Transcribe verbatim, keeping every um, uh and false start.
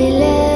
لله.